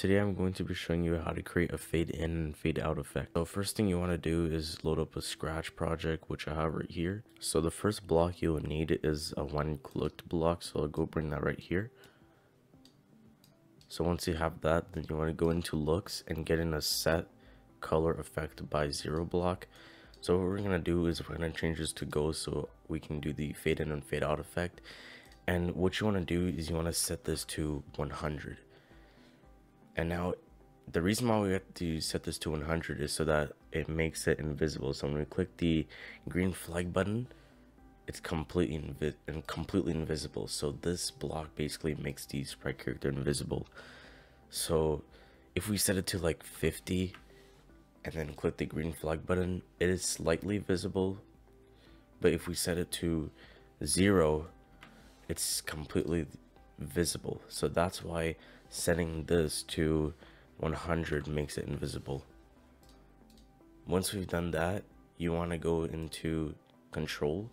Today I'm going to be showing you how to create a fade in and fade out effect. So first thing you want to do is load up a Scratch project, which I have right here. So the first block you will need is a one-clicked block, so I'll go bring that right here. So once you have that, then you want to go into looks and get in a set color effect by 0 block. So what we're going to do is we're going to change this to ghost so we can do the fade in and fade out effect. And what you want to do is you want to set this to 100. And now the reason why we have to set this to 100 is so that it makes it invisible. So when we click the green flag button, it's completely invisible. So this block basically makes the sprite character invisible. So if we set it to like 50 and then click the green flag button, it is slightly visible. But if we set it to 0, it's completely visible. So that's why setting this to 100 makes it invisible. Once we've done that, you want to go into control,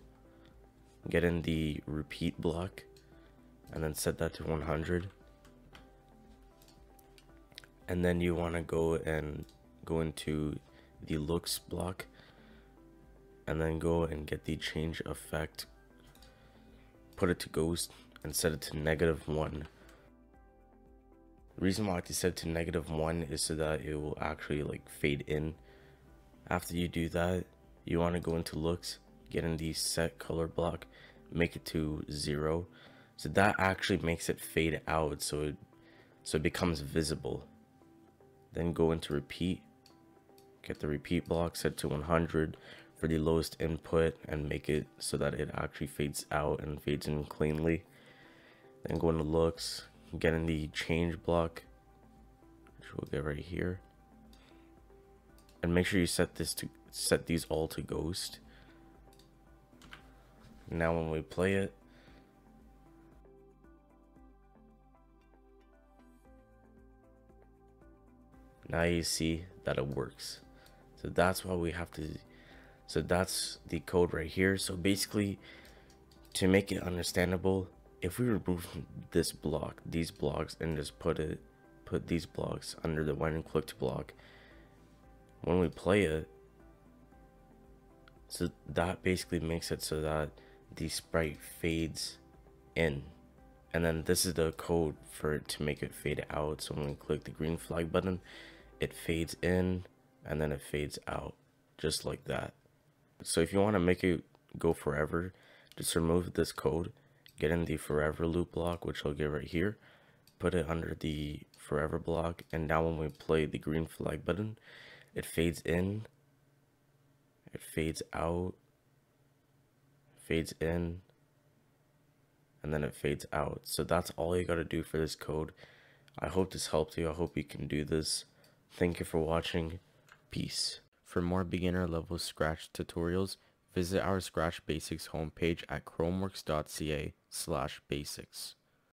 get in the repeat block, and then set that to 100. And then you want to go into the looks block and then go and get the change effect, put it to ghost, and set it to -1. The reason why I like to set it to -1 is so that it will actually like fade in. After you do that, you want to go into looks, get in the set color block, make it to 0. So that actually makes it fade out, so it becomes visible. Then go into repeat, get the repeat block, set it to 100 for the lowest input, and make it so that it actually fades out and fades in cleanly. Then go into looks, get in the change block, which we'll get right here, and make sure you set these all to ghost. Now when we play it, now you see that it works. So that's why we have to, so that's the code right here. So basically, to make it understandable, if we remove this block, these blocks, and just put these blocks under the one clicked block, when we play it, so that basically makes it so that the sprite fades in. And then this is the code for it to make it fade out. So when we click the green flag button, it fades in and then it fades out, just like that. So if you want to make it go forever, just remove this code, get in the forever loop block, which I'll get right here, put it under the forever block, and now when we play the green flag button, it fades in, it fades out, fades in, and then it fades out. So that's all you got to do for this code. I hope this helped you. I hope you can do this. Thank you for watching. Peace. For more beginner level Scratch tutorials, visit our Scratch Basics homepage at chromeworks.ca/basics.